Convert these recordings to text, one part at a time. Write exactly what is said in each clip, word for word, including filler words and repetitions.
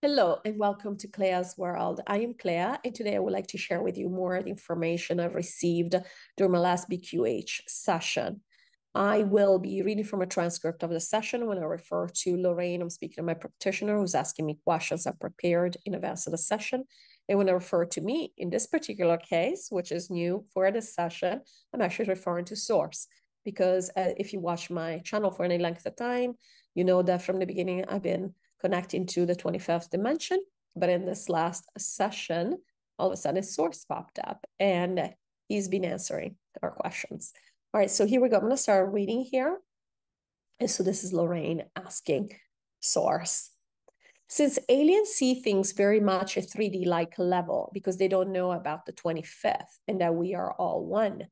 Hello and welcome to Clea's World. I am Clea and today I would like to share with you more information I've received during my last B Q H session. I will be reading from a transcript of the session when I refer to Lorraine. I'm speaking to my practitioner who's asking me questions I prepared in advance of the session. And when I refer to me in this particular case, which is new for this session, I'm actually referring to source. Because uh, if you watch my channel for any length of time, you know that from the beginning I've been connecting to the twenty-fifth dimension. But in this last session, all of a sudden a source popped up and he's been answering our questions. All right, so here we go. I'm gonna start reading here. And so this is Lorraine asking source. Since aliens see things very much at three D-like level because they don't know about the twenty-fifth and that we are all one,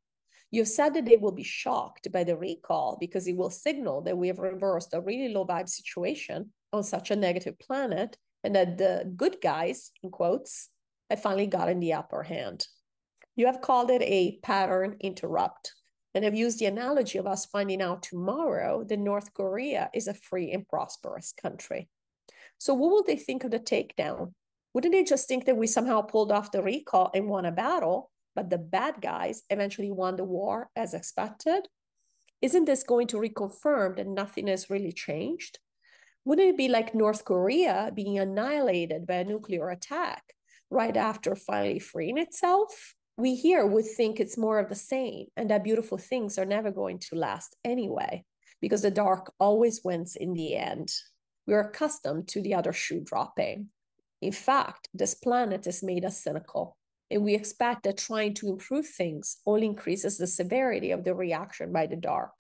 you've said that they will be shocked by the recall because it will signal that we have reversed a really low vibe situation on such a negative planet and that the good guys, in quotes, have finally gotten the upper hand. You have called it a pattern interrupt and have used the analogy of us finding out tomorrow that North Korea is a free and prosperous country. So what will they think of the takedown? Wouldn't they just think that we somehow pulled off the recall and won a battle, but the bad guys eventually won the war as expected? Isn't this going to reconfirm that nothing has really changed? Wouldn't it be like North Korea being annihilated by a nuclear attack right after finally freeing itself? We here would think it's more of the same and that beautiful things are never going to last anyway, because the dark always wins in the end. We are accustomed to the other shoe dropping. In fact, this planet has made us cynical. And we expect that trying to improve things only increases the severity of the reaction by the dark,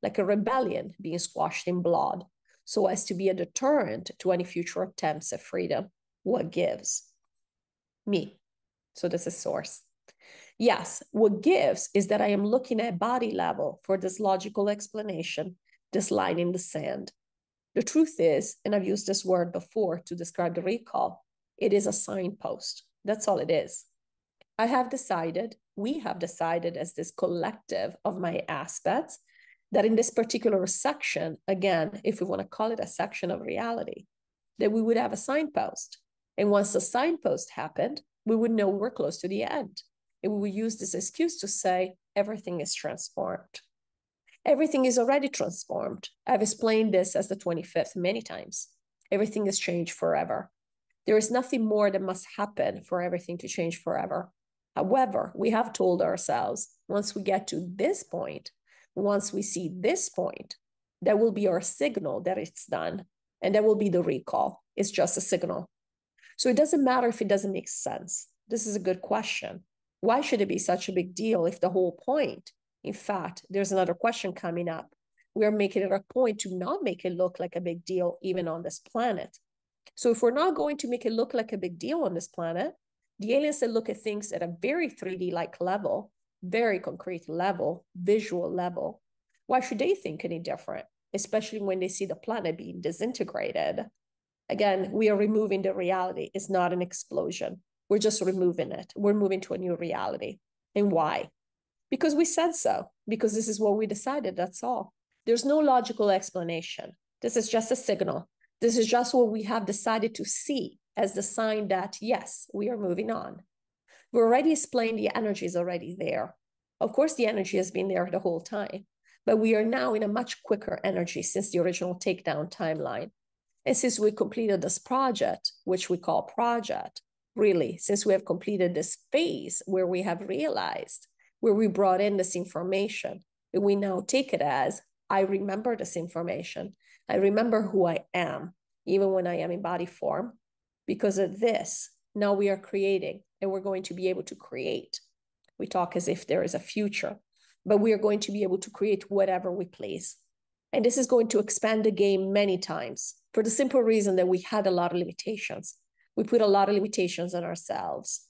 like a rebellion being squashed in blood, so as to be a deterrent to any future attempts at freedom. What gives? Me. So this is source. Yes, what gives is that I am looking at body level for this logical explanation, this line in the sand. The truth is, and I've used this word before to describe the recall, it is a signpost. That's all it is. I have decided, we have decided as this collective of my aspects, that in this particular section, again, if we want to call it a section of reality, that we would have a signpost. And once the signpost happened, we would know we were close to the end. And we would use this excuse to say, everything is transformed. Everything is already transformed. I've explained this as the twenty-fifth many times. Everything has changed forever. There is nothing more that must happen for everything to change forever. However, we have told ourselves, once we get to this point, once we see this point, that will be our signal that it's done. And that will be the recall. It's just a signal. So it doesn't matter if it doesn't make sense. This is a good question. Why should it be such a big deal if the whole point, in fact, there's another question coming up. We are making it a point to not make it look like a big deal even on this planet. So if we're not going to make it look like a big deal on this planet, the aliens that look at things at a very three D-like level, very concrete level, visual level, why should they think any different, especially when they see the planet being disintegrated? Again, we are removing the reality. It's not an explosion. We're just removing it. We're moving to a new reality. And why? Because we said so, because this is what we decided, that's all. There's no logical explanation. This is just a signal. This is just what we have decided to see as the sign that, yes, we are moving on. We already explained the energy is already there. Of course, the energy has been there the whole time, but we are now in a much quicker energy since the original takedown timeline. And since we completed this project, which we call project, really, since we have completed this phase where we have realized, where we brought in this information, we now take it as, I remember this information. I remember who I am, even when I am in body form. Because of this, now we are creating and we're going to be able to create. We talk as if there is a future, but we are going to be able to create whatever we please. And this is going to expand the game many times for the simple reason that we had a lot of limitations. We put a lot of limitations on ourselves.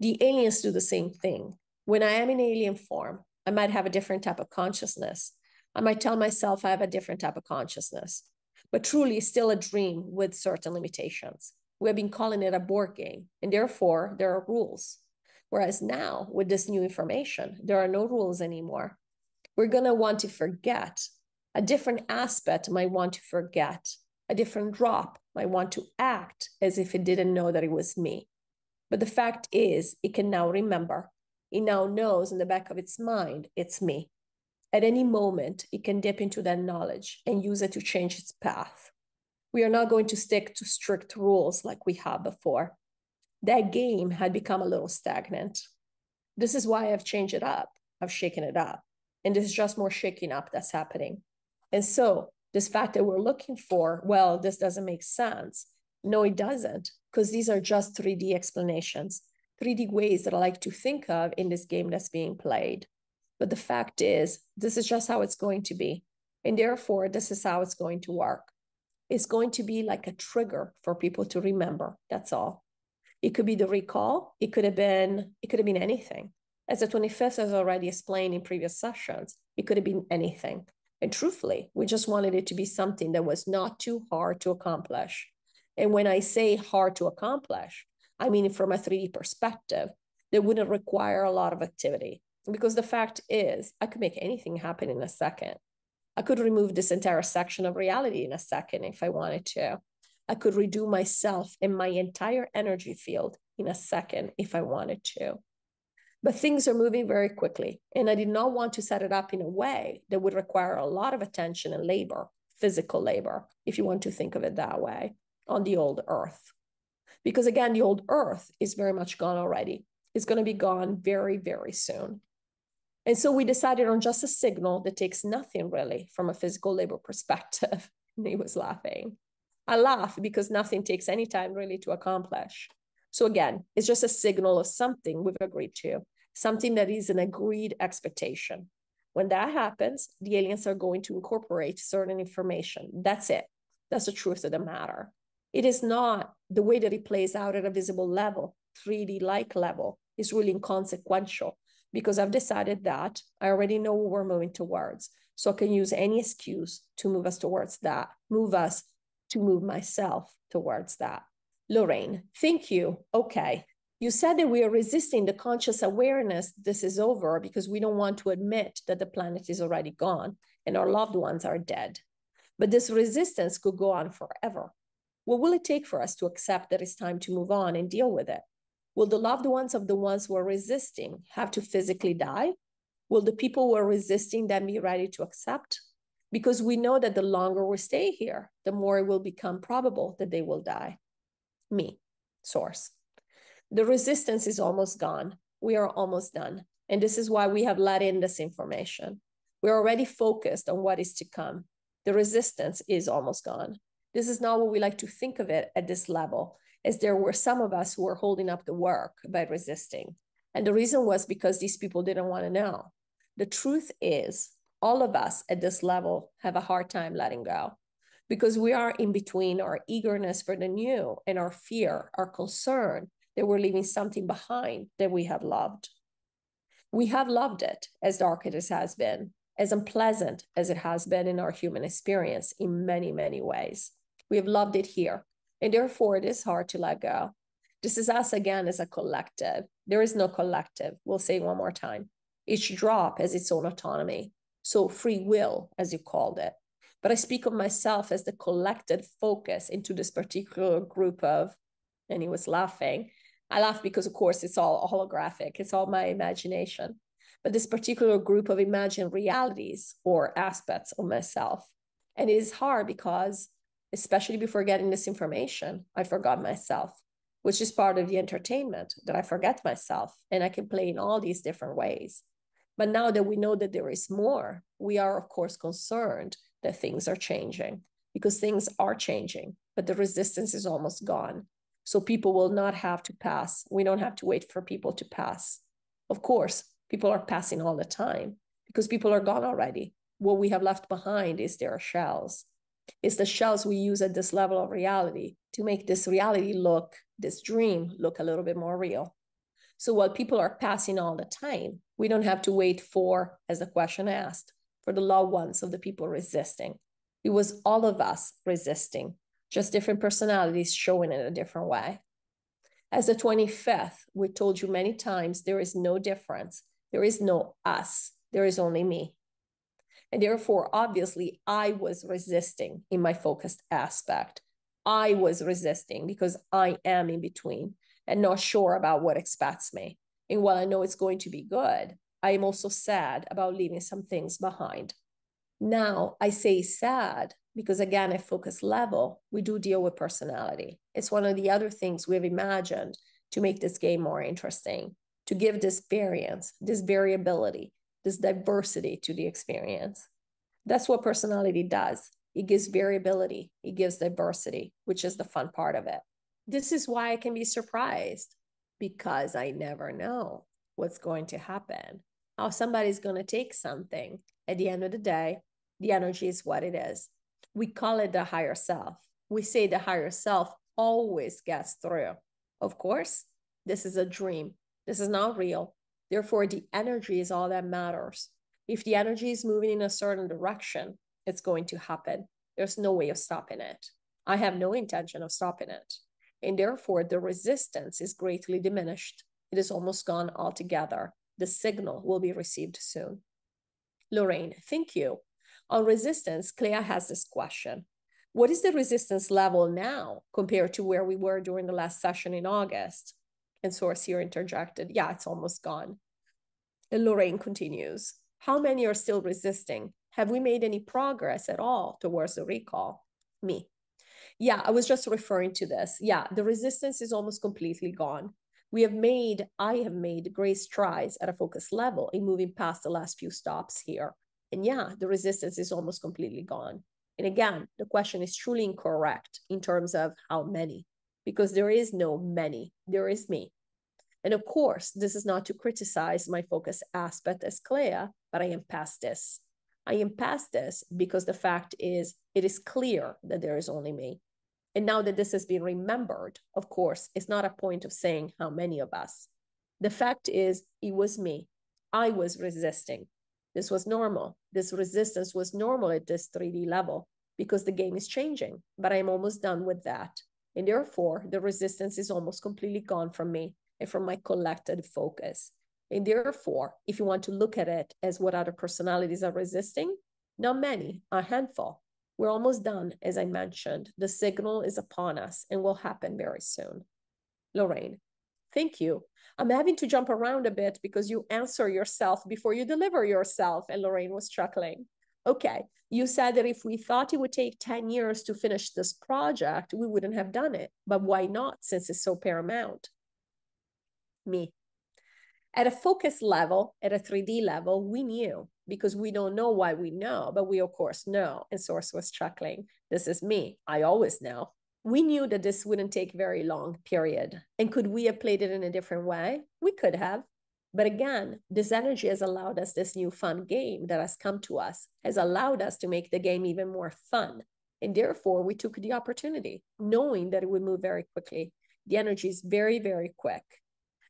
The aliens do the same thing. When I am in alien form, I might have a different type of consciousness. I might tell myself I have a different type of consciousness, but truly it's still a dream with certain limitations. We have been calling it a board game, and therefore there are rules. Whereas now, with this new information, there are no rules anymore. We're gonna want to forget. A different aspect might want to forget. A different drop I want to act as if it didn't know that it was me. But the fact is, it can now remember. It now knows in the back of its mind, it's me. At any moment, it can dip into that knowledge and use it to change its path. We are not going to stick to strict rules like we had before. That game had become a little stagnant. This is why I've changed it up. I've shaken it up. And there's just more shaking up that's happening. And so this fact that we're looking for, well, this doesn't make sense. No, it doesn't, because these are just three D explanations, three D ways that I like to think of in this game that's being played. But the fact is, this is just how it's going to be. And therefore, this is how it's going to work. It's going to be like a trigger for people to remember. That's all. It could be the recall. It could have been, it could have been anything. As the twenty-fifth has already explained in previous sessions, it could have been anything. And truthfully, we just wanted it to be something that was not too hard to accomplish. And when I say hard to accomplish, I mean from a three D perspective, that wouldn't require a lot of activity. Because the fact is, I could make anything happen in a second. I could remove this entire section of reality in a second if I wanted to. I could redo myself and my entire energy field in a second if I wanted to. But things are moving very quickly, and I did not want to set it up in a way that would require a lot of attention and labor, physical labor, if you want to think of it that way, on the old earth. Because again, the old earth is very much gone already. It's going to be gone very, very soon. And so we decided on just a signal that takes nothing really from a physical labor perspective. And he was laughing. I laugh because nothing takes any time really to accomplish. So again, it's just a signal of something we've agreed to, something that is an agreed expectation. When that happens, the aliens are going to incorporate certain information. That's it. That's the truth of the matter. It is not the way that it plays out at a visible level, three D-like level, is really inconsequential because I've decided that I already know what we're moving towards. So I can use any excuse to move us towards that, move us to move myself towards that. Lorraine, thank you. Okay. You said that we are resisting the conscious awareness this is over because we don't want to admit that the planet is already gone and our loved ones are dead. But this resistance could go on forever. What will it take for us to accept that it's time to move on and deal with it? Will the loved ones of the ones who are resisting have to physically die? Will the people who are resisting then be ready to accept? Because we know that the longer we stay here, the more it will become probable that they will die. Me, source. The resistance is almost gone. We are almost done. And this is why we have let in this information. We're already focused on what is to come. The resistance is almost gone. This is not what we like to think of it at this level, as there were some of us who were holding up the work by resisting. And the reason was because these people didn't want to know. The truth is, all of us at this level have a hard time letting go. Because we are in between our eagerness for the new and our fear, our concern that we're leaving something behind that we have loved. We have loved it, as dark as it has been, as unpleasant as it has been in our human experience in many, many ways. We have loved it here, and therefore it is hard to let go. This is us again as a collective. There is no collective. We'll say it one more time. Each drop has its own autonomy, so free will, as you called it. But I speak of myself as the collected focus into this particular group of, and he was laughing. I laugh because, of course, it's all holographic. It's all my imagination. But this particular group of imagined realities or aspects of myself. And it is hard because, especially before getting this information, I forgot myself, which is part of the entertainment, that I forget myself and I can play in all these different ways. But now that we know that there is more, we are, of course, concerned that things are changing, because things are changing, but the resistance is almost gone. So people will not have to pass. We don't have to wait for people to pass. Of course, people are passing all the time because people are gone already. What we have left behind is their shells. It's the shells we use at this level of reality to make this reality look, this dream look a little bit more real. So while people are passing all the time, we don't have to wait for, as the question asked, for the loved ones of the people resisting. It was all of us resisting, just different personalities showing it a different way. As the twenty-fifth, we told you many times, there is no difference. There is no us. There is only me. And therefore, obviously, I was resisting in my focused aspect. I was resisting because I am in between and not sure about what expects me. And while I know it's going to be good, I am also sad about leaving some things behind. Now, I say sad because, again, at focus level, we do deal with personality. It's one of the other things we have imagined to make this game more interesting, to give this variance, this variability, this diversity to the experience. That's what personality does. It gives variability, it gives diversity, which is the fun part of it. This is why I can be surprised, because I never know what's going to happen, how somebody's going to take something. At the end of the day, the energy is what it is. We call it the higher self. We say the higher self always gets through. Of course, this is a dream. This is not real. Therefore, the energy is all that matters. If the energy is moving in a certain direction, it's going to happen. There's no way of stopping it. I have no intention of stopping it. And therefore, the resistance is greatly diminished. It is almost gone altogether. The signal will be received soon. Lorraine, thank you. On resistance, Clea has this question. What is the resistance level now compared to where we were during the last session in August? And Source here interjected, yeah, it's almost gone. And Lorraine continues, how many are still resisting? Have we made any progress at all towards the recall? Me. Yeah, I was just referring to this. Yeah, the resistance is almost completely gone. We have made, I have made great strides at a focus level in moving past the last few stops here. And yeah, the resistance is almost completely gone. And again, the question is truly incorrect in terms of how many, because there is no many, there is me. And of course, this is not to criticize my focus aspect as Clea, but I am past this. I am past this because the fact is, it is clear that there is only me. And now that this has been remembered, of course, it's not a point of saying how many of us. The fact is, it was me. I was resisting. This was normal. This resistance was normal at this three D level because the game is changing, but I'm almost done with that. And therefore, the resistance is almost completely gone from me and from my collected focus. And therefore, if you want to look at it as what other personalities are resisting, not many, a handful. We're almost done, as I mentioned. The signal is upon us and will happen very soon. Lorraine, thank you. I'm having to jump around a bit because you answer yourself before you deliver yourself. And Lorraine was chuckling. Okay, you said that if we thought it would take ten years to finish this project, we wouldn't have done it. But why not, since it's so paramount? Me. At a focus level, at a three D level, we knew because we don't know why we know, but we of course know. And Source was chuckling. This is me. I always know. We knew that this wouldn't take very long, period. And could we have played it in a different way? We could have. But again, this energy has allowed us this new fun game that has come to us, has allowed us to make the game even more fun. And therefore, we took the opportunity, knowing that it would move very quickly. The energy is very, very quick.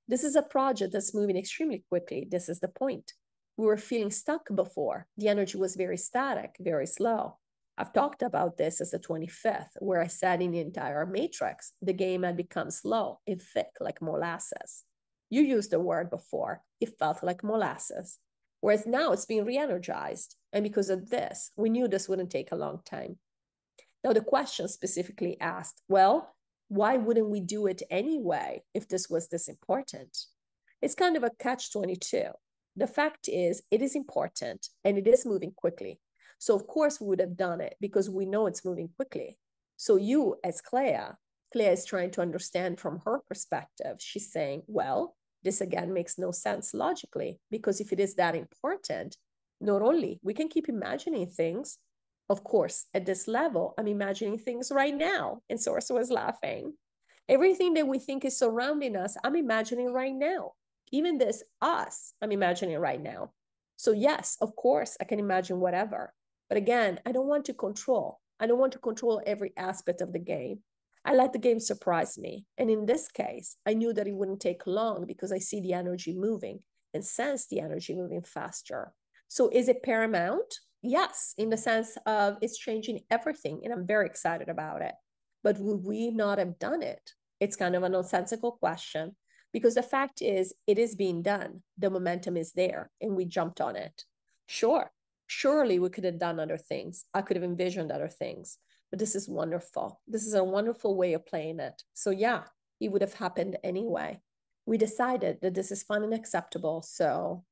This is a project that's moving extremely quickly. This is the point. We were feeling stuck before. The energy was very static, very slow. I've talked about this as the twenty-fifth, where I said in the entire matrix, the game had become slow and thick like molasses. You used the word before. It felt like molasses. Whereas now it's being re-energized. And because of this, we knew this wouldn't take a long time. Now the question specifically asked, well, why wouldn't we do it anyway if this was this important? It's kind of a catch twenty-two. The fact is, it is important and it is moving quickly. So of course we would have done it because we know it's moving quickly. So you as Clea, Clea is trying to understand from her perspective. She's saying, well, this again makes no sense logically, because if it is that important, not only we can keep imagining things. Of course, at this level, I'm imagining things right now. And Source was laughing. Everything that we think is surrounding us, I'm imagining right now. Even this us, I'm imagining right now. So yes, of course, I can imagine whatever. But again, I don't want to control. I don't want to control every aspect of the game. I let the game surprise me. And in this case, I knew that it wouldn't take long because I see the energy moving and sense the energy moving faster. So is it paramount? Yes, in the sense of it's changing everything, and I'm very excited about it. But would we not have done it? It's kind of a nonsensical question, because the fact is, it is being done. The momentum is there, and we jumped on it. Sure, surely we could have done other things. I could have envisioned other things. but this is wonderful. This is a wonderful way of playing it. So yeah, it would have happened anyway. We decided that this is fun and acceptable. So,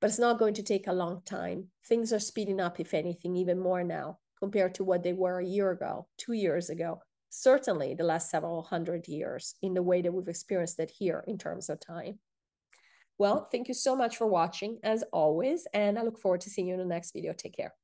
but it's not going to take a long time. Things are speeding up, if anything, even more now compared to what they were a year ago, two years ago, certainly the last several hundred years in the way that we've experienced it here in terms of time. Well, thank you so much for watching as always, and I look forward to seeing you in the next video. Take care.